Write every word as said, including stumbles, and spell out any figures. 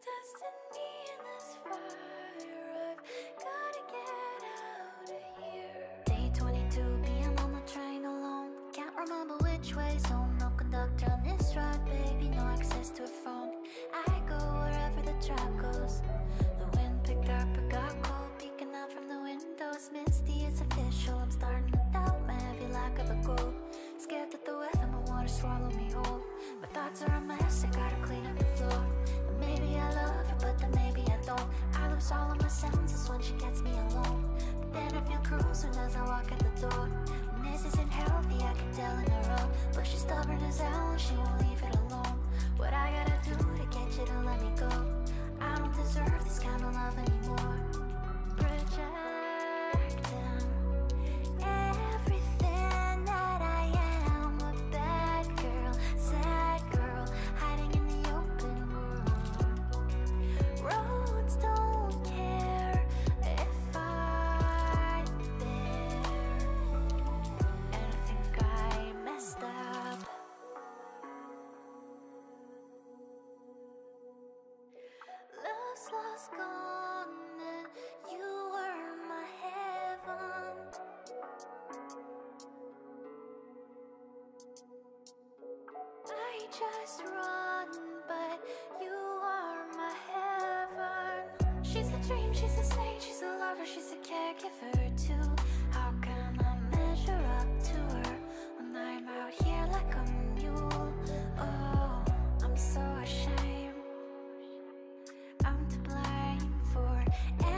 I'm to blame for